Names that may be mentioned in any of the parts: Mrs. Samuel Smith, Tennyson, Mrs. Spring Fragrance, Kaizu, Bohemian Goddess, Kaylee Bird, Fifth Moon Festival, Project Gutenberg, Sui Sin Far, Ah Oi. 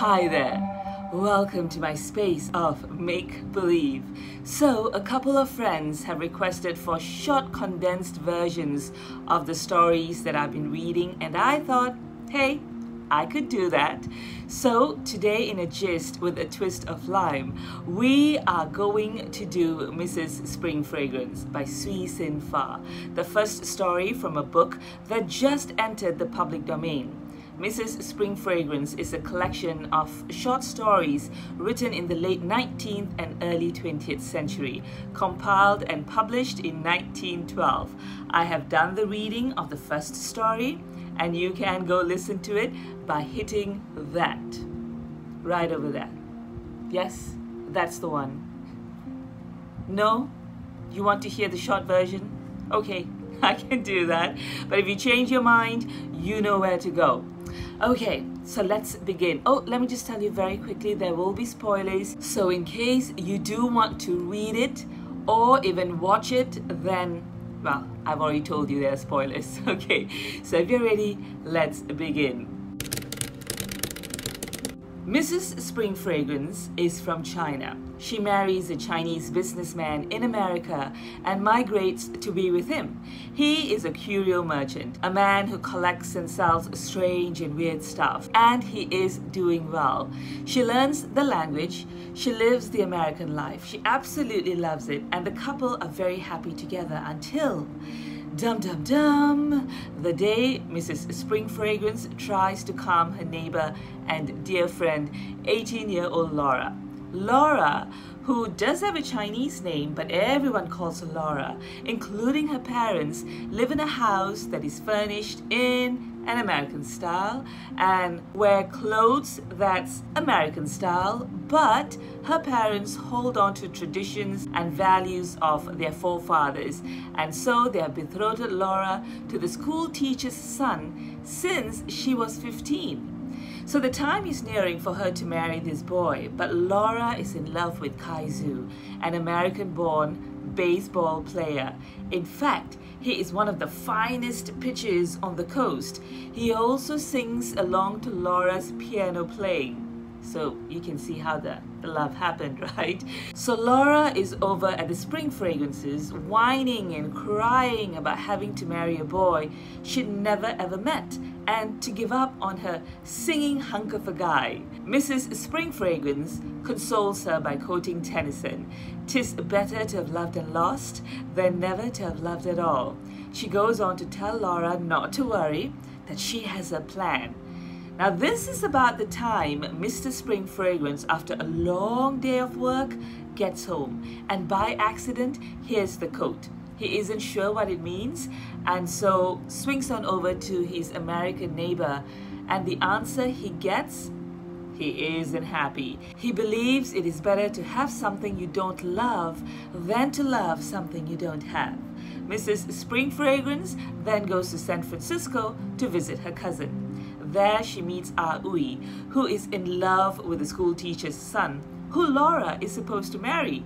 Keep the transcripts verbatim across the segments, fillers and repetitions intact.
Hi there! Welcome to my space of make-believe. So, a couple of friends have requested for short condensed versions of the stories that I've been reading, and I thought, hey, I could do that. So today in a gist with a twist of lime, we are going to do Missus Spring Fragrance by Sui Sin Far, the first story from a book that just entered the public domain. Missus Spring Fragrance is a collection of short stories written in the late nineteenth and early twentieth century, compiled and published in nineteen twelve. I have done the reading of the first story, and you can go listen to it by hitting that right over there. Yes, that's the one. No? You want to hear the short version? Okay, I can do that. But if you change your mind, you know where to go. Okay, so let's begin. Oh, let me just tell you very quickly, there will be spoilers. So in case you do want to read it or even watch it, then, well, I've already told you there are spoilers. Okay, so if you're ready, let's begin. Missus Spring Fragrance is from China. She marries a Chinese businessman in America and migrates to be with him. He is a curio merchant, a man who collects and sells strange and weird stuff, and he is doing well. She learns the language, she lives the American life, she absolutely loves it, and the couple are very happy together until... dum dum dum, the day Missus Spring Fragrance tries to calm her neighbor and dear friend, eighteen-year-old Laura. Laura, who does have a Chinese name, but everyone calls her Laura, including her parents, live in a house that is furnished in an American style and wear clothes that's American style, but her parents hold on to traditions and values of their forefathers, and so they have betrothed Laura to the school teacher's son since she was fifteen. So the time is nearing for her to marry this boy, but Laura is in love with Kaizu, an American-born baseball player. In fact, he is one of the finest pitchers on the coast. He also sings along to Laura's piano playing. So you can see how the love happened, right? So Laura is over at the Spring Fragrances, whining and crying about having to marry a boy she never ever met and to give up on her singing hunk of a guy. Missus Spring Fragrance consoles her by quoting Tennyson, "'Tis better to have loved and lost than never to have loved at all." She goes on to tell Laura not to worry, that she has a plan. Now this is about the time Mister Spring Fragrance, after a long day of work, gets home and by accident hears the coat. He isn't sure what it means and so swings on over to his American neighbor, and the answer he gets, he isn't happy. He believes it is better to have something you don't love than to love something you don't have. Missus Spring Fragrance then goes to San Francisco to visit her cousin. There she meets Ah Oi, who is in love with the school teacher's son, who Laura is supposed to marry.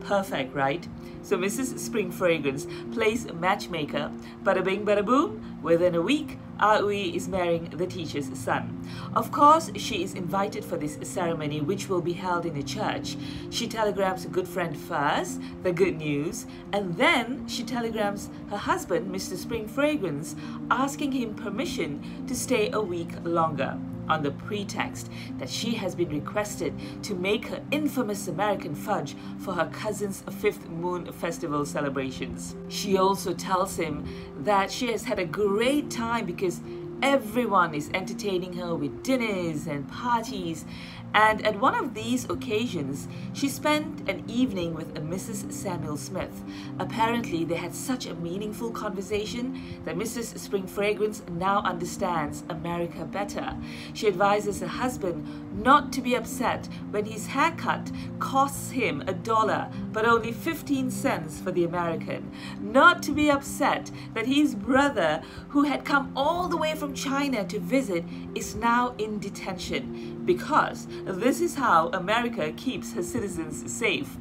Perfect, right? So Missus Spring Fragrance plays matchmaker. Bada bing, bada boom, within a week, Ah Oi is marrying the teacher's son. Of course, she is invited for this ceremony, which will be held in a church. She telegrams a good friend first, the good news, and then she telegrams her husband, Mister Spring Fragrance, asking him permission to stay a week longer, on the pretext that she has been requested to make her infamous American fudge for her cousin's Fifth Moon Festival celebrations. She also tells him that she has had a great time because everyone is entertaining her with dinners and parties, and at one of these occasions she spent an evening with a Missus Samuel Smith. Apparently they had such a meaningful conversation that Missus Spring Fragrance now understands America better. She advises her husband not to be upset when his haircut costs him a dollar but only fifteen cents for the American, not to be upset that his brother, who had come all the way from China to visit, is now in detention, because this is how America keeps her citizens safe.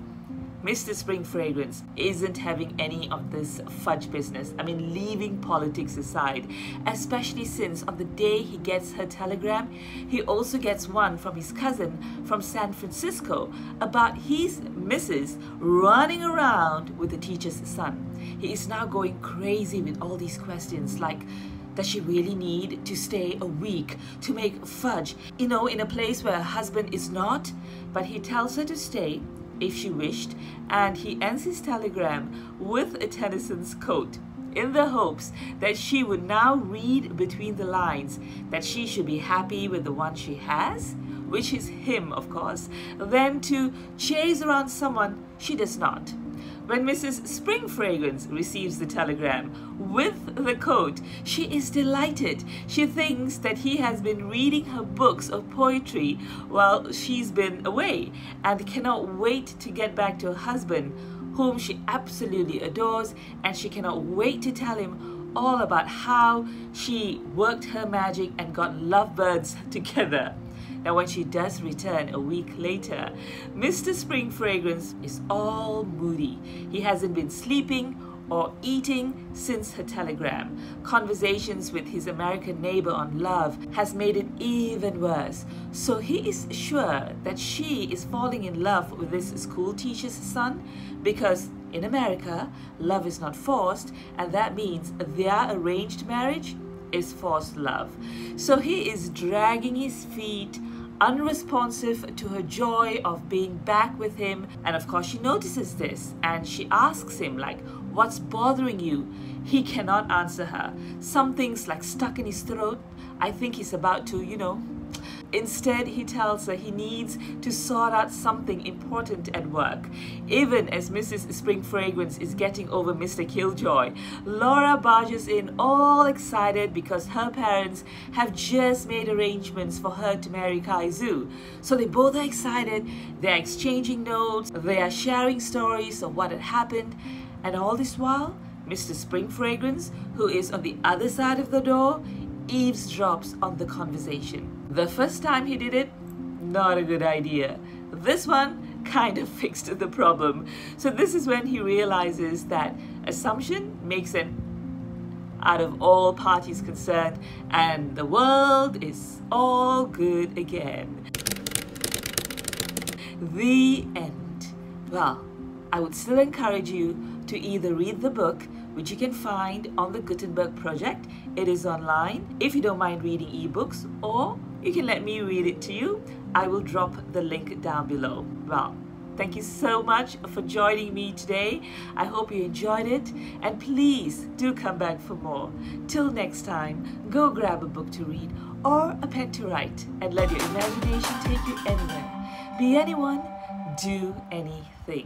Missus Spring Fragrance isn't having any of this fudge business. I mean, leaving politics aside, especially since on the day he gets her telegram, he also gets one from his cousin from San Francisco about his missus running around with the teacher's son. He is now going crazy with all these questions like, does she really need to stay a week to make fudge, you know, in a place where her husband is not? But he tells her to stay if she wished, and he ends his telegram with a Tennyson's quote, in the hopes that she would now read between the lines that she should be happy with the one she has, which is him, of course, then to chase around someone she does not. When Missus Spring Fragrance receives the telegram with the quote, she is delighted. She thinks that he has been reading her books of poetry while she's been away and cannot wait to get back to her husband, whom she absolutely adores, and she cannot wait to tell him all about how she worked her magic and got lovebirds together. Now, when she does return a week later, Mister Spring Fragrance is all moody. He hasn't been sleeping or eating since her telegram. Conversations with his American neighbor on love has made it even worse. So he is sure that she is falling in love with this school teacher's son, because in America, love is not forced, and that means their arranged marriage is forced love. So he is dragging his feet, unresponsive to her joy of being back with him. And of course she notices this, and she asks him like, what's bothering you? He cannot answer her. Something's like stuck in his throat. I think he's about to, you know. Instead, he tells her he needs to sort out something important at work. Even as Missus Spring Fragrance is getting over Mister Killjoy, Laura barges in all excited because her parents have just made arrangements for her to marry Kaizu. So they both are excited, they're exchanging notes, they are sharing stories of what had happened, and all this while, Mister Spring Fragrance, who is on the other side of the door, eavesdrops on the conversation. The first time he did it, not a good idea. This one kind of fixed the problem. So this is when he realizes that assumption makes an out of all parties concerned, and the world is all good again. The end. Well, I would still encourage you to either read the book, which you can find on the Gutenberg project. It is online if you don't mind reading ebooks, or you can let me read it to you. I will drop the link down below. Well, thank you so much for joining me today. I hope you enjoyed it, and please do come back for more. Till next time, go grab a book to read or a pen to write, and let your imagination take you anywhere. Be anyone, do anything.